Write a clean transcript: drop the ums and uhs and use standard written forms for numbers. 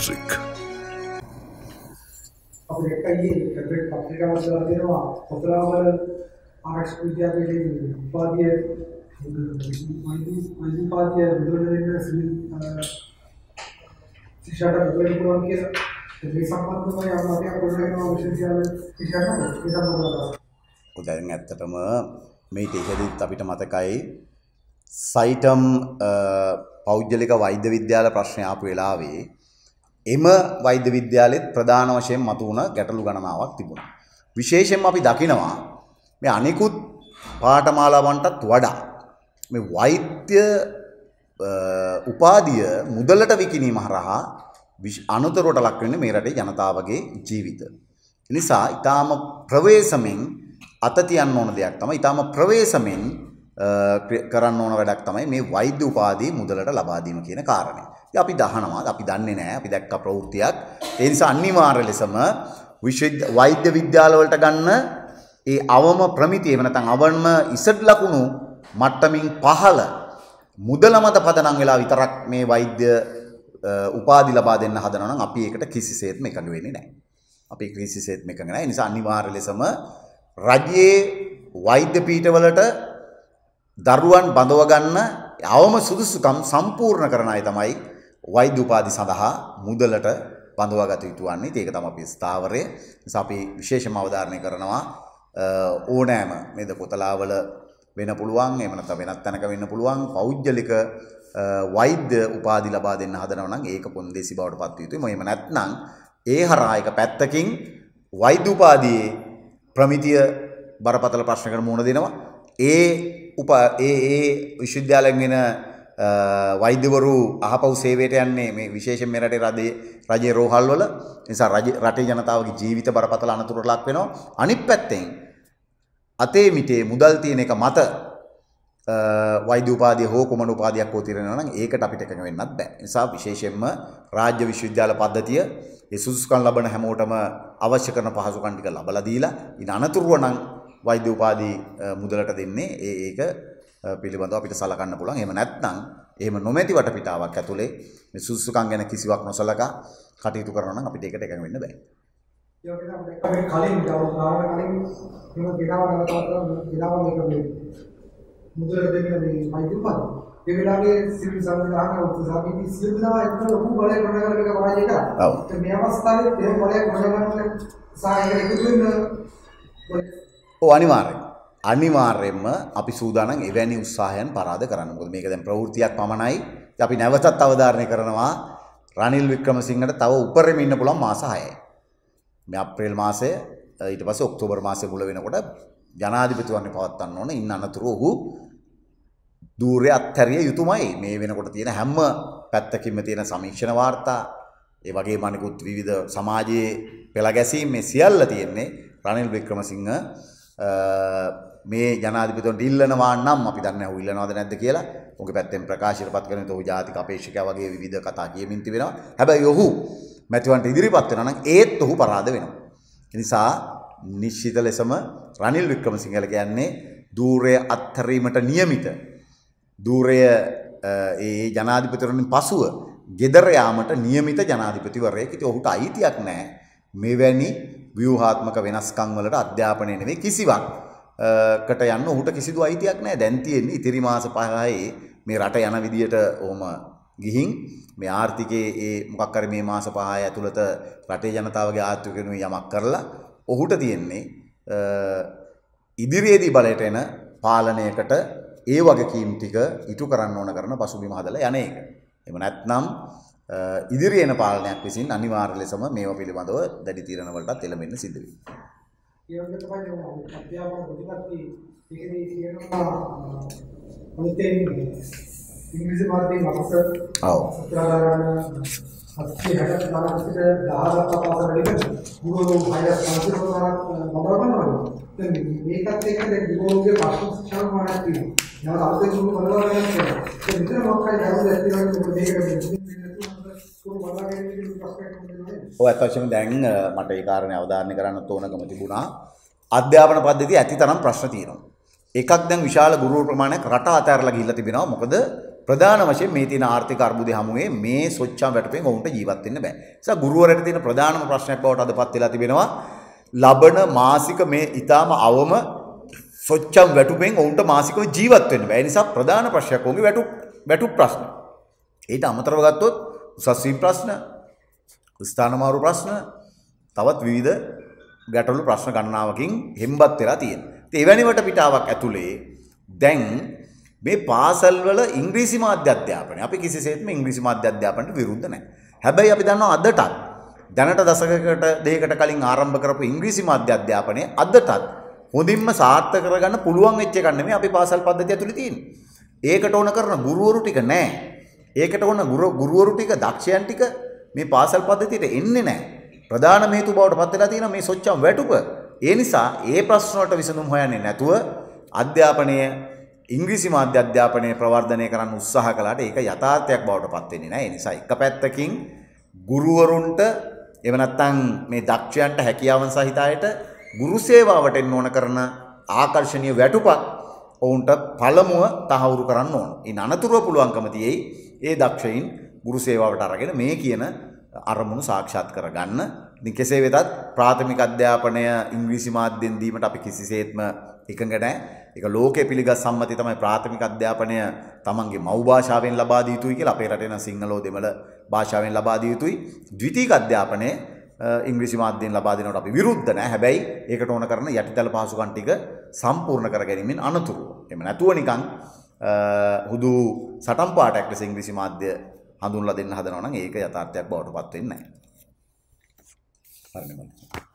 music. Udahin ඇත්තටම මේ ටීචර්දිත් අපිට මතකයි සයිටම් පෞද්ගලික වෛද්‍ය විද්‍යාල ප්‍රශ්න ආපු වෙලාවේ එම වෛද්‍ය විද්‍යාලෙත් ප්‍රධාන වශයෙන් මතුවන ගැටලු ගණනාවක් තිබුණා. විශේෂයෙන්ම අපි දකිනවා මේ අනිකුත් පාඨමාලාවන්ටත් වඩා මේ වෛද්‍ය උපාධිය මුදලට විකිණීම හරහා අනුතරවට ලක් වෙන්නේ මේ රටේ ජනතාවගේ ජීවිත. ඒ නිසා ඊටාම ප්‍රවේශමෙන් අත තියන්න ඕන දෙයක් තමයි ඊටාම ප්‍රවේශමෙන් කරන්න ඕන වැඩක් තමයි මේ වෛද්‍ය උපාධිය මුදලට ලබා දීම කියන කාරණය. ඉතින් අපි දහනවා අපි දන්නේ නැහැ අපි දැක්ක ප්‍රවෘත්තියක්. ඒ නිසා අනිවාර්ය ලෙසම වෛද්‍ය විද්‍යාල වලට ගන්න ඒ අවම ප්‍රමිතිය එහෙම නැත්නම් අවම ඉසඩ් ලකුණු මට්ටමින් පහළ මුදල මත පදනම් වෙලා විතරක් මේ වෛද්‍ය උපාධි ලබා දෙන්න හදනවා නම් අපි ඒකට කිසිසේත්ම එකඟ වෙන්නේ නැහැ. අපි කිසිසේත්ම එකඟ නැහැ. ඒ නිසා අනිවාර්ය ලෙසම රජයේ වෛද්‍ය පීඨවලට දරුවන් බඳව ගන්න අවම සුදුසුකම් සම්පූර්ණ කරන අය තමයි වෛද්‍ය උපාධි සඳහා මුදලට බඳවා ගත යුතු වන්නේ. ඒක තමයි අපේ ස්ථාවරය. නිසා අපි විශේෂම අවධාරණය කරනවා ඕනෑම මේද කොතලාවල වෙන්න පුළුවන්, එහෙම නැත්නම් වෙනත් තැනක වෙන්න පුළුවන් පෞද්ගලික වෛද්‍ය උපාධි ලබා දෙන්න හදනවා නම් ඒක පොන්දේසි බවට පත් යුතුයි. මොකද එහෙම නැත්නම් ඒ හරහා එක පැත්තකින් වෛද්‍ය උපාධියේ ප්‍රමිතිය බරපතල ප්‍රශ්නකට මුහුණ දෙනවා. ඒ විශ්වවිද්‍යාලයෙන් එන වෛද්‍යවරු අහපව් සේවයට යන්නේ මේ විශේෂයෙන් මේ රටේ රජයේ රෝහල් වල. ඒ නිසා රටේ ජනතාවගේ ජීවිත බරපතල අනතුරට ලක් වෙනවා. අනිත් පැත්තෙන් අතේ මිටේ මුදල් තියෙන එක මත වෛද්‍ය උපාධිය හෝ කුමන උපාධියක් හෝ తీරනවා නම් ඒකට අපිට එකඟ වෙන්නත් බෑ. ඒ නිසා විශේෂයෙන්ම රාජ්‍ය විශ්වවිද්‍යාල පද්ධතිය ඒ සුසුකම් ලබන හැමෝටම අවශ්‍ය කරන පහසුකම් ටික ලබලා දීලා ඉන අනතුරුව නම් වෛද්‍ය උපාධි මුදලට දෙන්නේ ඒක පිළිබඳව අපිට සලකන්න පුළුවන්. එහෙම නැත්නම් එහෙම නොමැති වටපිටාවක් ඇතුලේ මේ සුසුකම් ගැන කිසිවක් නොසලකා කටයුතු කරනවා නම් අපිට ඒකට එකඟ වෙන්න බෑ. අනිවාර්යෙන්ම අපි සූදානම් එවැනි උත්සාහයන් පරාද කරන්න. මොකද මේක දැන් ප්‍රවෘත්තියක් පමණයි. අපි නැවතත් අවධාරණය කරනවා රනිල් වික්‍රමසිංහට තව උඩරෙම ඉන්න පුළුවන් මාස 6යි. මේ අප්‍රේල් මාසය ඊට පස්සේ ඔක්තෝබර් මාසය මුල වෙනකොට ජනාධිපතිවරණය පවත්වන්න ඕන. ඉන්න අනතුරු ඔහු ධූරය අත්හැරිය යුතුමයි. මේ වෙනකොට තියෙන හැම පැත්තකින්ම තියෙන සමීක්ෂණ වාර්තා, ඒ වගේම අනිකුත් විවිධ සමාජයේ පෙළගැසීම් මේ සියල්ල තියෙන්නේ රනිල් වික්‍රමසිංහ මේ ජනාධිපතිවරණයට ඉල්ලනවා නම් අපි දන්නේ නැහැ ඔහු ඉල්ලනවද නැද්ද කියලා. ඔහුගේ පැත්තෙන් ප්‍රකාශයටපත් කරනකොට ඔහු ජාතික අපේක්ෂකයා වගේ විවිධ කතා කියමින් තිබෙනවා. හැබැයි ඔහු මැතිවරණයට ඉදිරිපත් වෙනවා නම් ඒත් ඔහු පරාද වෙනවා. ඒ නිසා නිශ්චිත ලෙසම රනිල් වික්‍රමසිංහල කියන්නේ ධූරය අත්හැරීමට නියමිත ධූරය ඒ ජනාධිපතිවරණයෙන් පසුව ගෙදර යාමට නියමිත ජනාධිපතිවරයෙක්. ඉතින් ඔහුට අයිතියක් නැහැ මෙවැනි ව්‍යුහාත්මක වෙනස්කම් වලට අධ්‍යාපනය නෙමෙයි කිසිවක් කට යන්න ඔහුට කිසිදු අයිතියක් නැහැ. දැන් තියෙන්නේ ඉතිරි මාස 5යි මේ රට යන විදියට ඕම ගිහින් මේ ආර්ථිකයේ ඒ මොකක් හරි මේ මාස 5 ඇතුළත රටේ ජනතාවගේ ආර්ථිකයනුයි යමක් කරලා ඔහුට තියෙන්නේ ඉදිරියේදී බලයට එන පාලනයකට ඒ වගකීම් ටික ඉටු කරන්න ඕන කරන පසුබිම හදලා යන්නේ. එහෙම නැත්නම් ඉදිරියේ යන පාලනයක් විසින් අනිවාර්ය ලෙසම මේවා පිළිබඳව දැඩි තීරණ වලට එළඹෙන්න සිද්ධ වෙනවා. ඒ වගේ තමයි අධ්‍යාපන ප්‍රතිපත්ති ඒකේ තියෙනවා අලුතෙන් ඉංග්‍රීසි මාධ්‍යයෙන් අපස සත්‍රාදාන 760 මානසික 10ක් පාසලෙක ගුරුවරු 550ක් බබරනවා. දැන් මේකත් එක්ක දැන් ගුරුවරුගේ පස්ව ශික්ෂණ මානයක් තියෙනවා. නේද අලුතෙන් ගුරු බලවා ගන්න කියලා. ඒ විතර මොකක්ද දැන් ඇත්තටම මේක ඔය අතවශ්‍යම දැන් මට ඒ කාරණේ අවධාරණය කරන්න තෝරගම තිබුණා. අධ්‍යාපන පද්ධතිය ඇති තරම් ප්‍රශ්න තියෙනවා. එකක් දැන් විශාල ගුරු ප්‍රමාණයක් රට අතහැරලා ගිහිල්ලා තිබෙනවා. මොකද ප්‍රධාන වශයෙන් මේ තියෙන ආර්ථික අර්බුදය හමුවේ මේ සොච්චම් වැටපෙන් ඔවුන්ට ජීවත් වෙන්න බෑ. නිසා ගුරුවරයාට තියෙන ප්‍රධානම ප්‍රශ්නයක් බවට අදපත් වෙලා තිබෙනවා ලබන මාසික මේ ඊටාම අවම සොච්චම් වැටුපෙන් ඔවුන්ට මාසිකව ජීවත් වෙන්න බෑ. ඒ නිසා ප්‍රධාන ප්‍රශ්නයක් ඔවුන්ගේ වැටුප් ප්‍රශ්න. ඊට අමතරව ගත්තොත් උසස් වීම් ප්‍රශ්න, ස්ථානමාරු ප්‍රශ්න, තවත් විවිධ ගැටලු ප්‍රශ්න ගණනාවකින් හෙම්බත් වෙලා තියෙනවා. ඉතින් එවැනි වට පිටාවක් ඇතුලේ දැන් මේ පාසල් වල ඉංග්‍රීසි මාධ්‍ය අධ්‍යාපනය අපි කිසිසේත්ම ඉංග්‍රීසි මාධ්‍ය අධ්‍යාපනයට විරුද්ධ නැහැ. හැබැයි අපි දන්නවා අදටත් දැනට දශකයකට දෙකකට කලින් ආරම්භ කරපු ඉංග්‍රීසි මාධ්‍ය අධ්‍යාපනය අදටත් හොඳින්ම සාර්ථක කරගන්න පුළුවන් වෙච්ච එකක් නෙමෙයි අපි පාසල් පද්ධතිය ඇතුලේ තියෙන්නේ. ඒකට ඕන කරන ගුරුවරු ටික නැහැ. ඒකට ඕන ගුරුවරු ටික දක්ෂයන් ටික මේ පාසල් පද්ධතියට එන්නේ නැහැ. ප්‍රධාන හේතු බවට පත් වෙලා තියෙන මේ සොච්චම් වැටුප. ඒ නිසා ඒ ප්‍රශ්න වලට විසඳුම් හොයන්නේ නැතුව අධ්‍යාපනයේ ඉංග්‍රීසි මාධ්‍ය අධ්‍යාපනයේ ප්‍රවර්ධනය කරන්න උත්සාහ කළාට ඒක යථාර්ථයක් බවට පත් වෙන්නේ නැහැ. ඒ නිසා එක පැත්තකින් ගුරුවරුන්ට එව නැත්තම් මේ දක්ෂයන්ට හැකියාවන් සහිත අයට ගුරු සේවාවට එන්න ඕන කරන ආකර්ශනීය වැටුපක් ඔවුන්ට පළමුව තහවුරු කරන්න ඕන. ඉන් අනතුරුව පුළුවන්කම තියෙයි ඒ දක්ෂයින් ගුරු සේවාවට අරගෙන මේ කියන අරමුණු සාක්ෂාත් කරගන්න. ඉතින් කෙසේ වෙතත් ප්‍රාථමික අධ්‍යාපනය ඉංග්‍රීසි මාධ්‍යෙන් දීමට අපි කිසිසේත්ම එකඟ නැහැ. ඒක ලෝකයේ පිළිගත් සම්මතය තමයි ප්‍රාථමික අධ්‍යාපනය තමන්ගේ මව් භාෂාවෙන් ලබා දිය යුතුයි කියලා. අපේ රටේ නම් සිංහලෝ දෙමළ භාෂාවෙන් ලබා දිය යුතුයි. ද්විතීක අධ්‍යාපනය ඉංග්‍රීසි මාධ්‍යයෙන් ලබා දෙනවට අපි විරුද්ධ නැහැ. හැබැයි ඒකට ඕන කරන යටිතල පහසුකම් ටික සම්පූර්ණ කර ගැනීමෙන් අනතුරුව. එහෙම නැතුව නිකන් හුදු සටන් පාඩයක් ලෙස ඉංග්‍රීසි මාධ්‍ය හඳුන්ලා දෙන්න හදනවා නම් ඒක යථාර්ථයක් බවට පත් වෙන්නේ නැහැ.